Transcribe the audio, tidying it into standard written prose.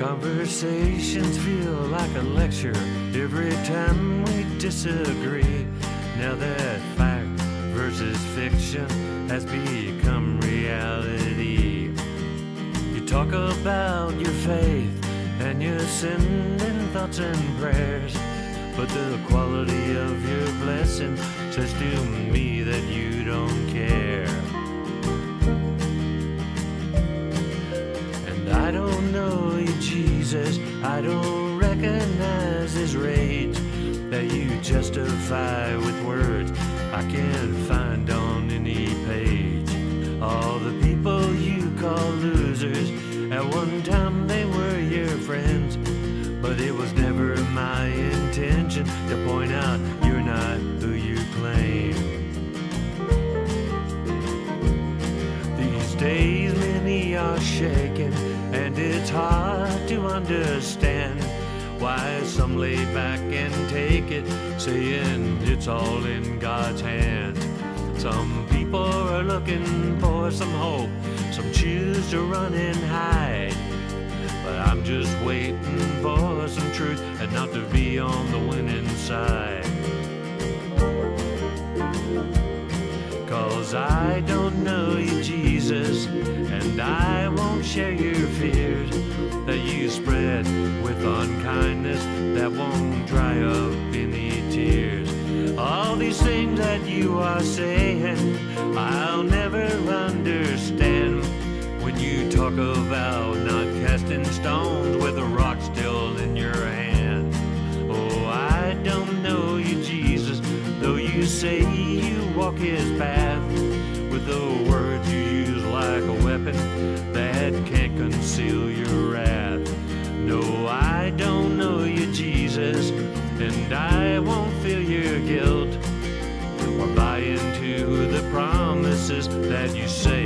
Conversations feel like a lecture every time we disagree. Now that fact versus fiction has become reality. You talk about your faith and your sending thoughts and prayers, but the quality of your blessing says to me that you don't care. I don't know you, Jesus. I don't recognize this rage that you justify with words I can't find on any page. All the people you call losers, at one time they were your friends, but it was never my intention to point out you're not who you claim. These days many are shaken, and it's hard to understand why some lay back and take it, saying it's all in God's hand. Some people are looking for some hope, some choose to run and hide, but I'm just waiting for some truth and not to be on the winning side. 'Cause I don't know you, Jesus, and I won't share your fears that you spread with unkindness that won't dry up any tears. All these things that you are saying, I'll never understand. When you talk about not casting stones with a rock still in your hand. Oh, I don't know you, Jesus, though you say you walk his path with the words you use like a weapon that can't conceal your wrath. No, I don't know you, Jesus, and I won't feel your guilt or buy into the promises that you say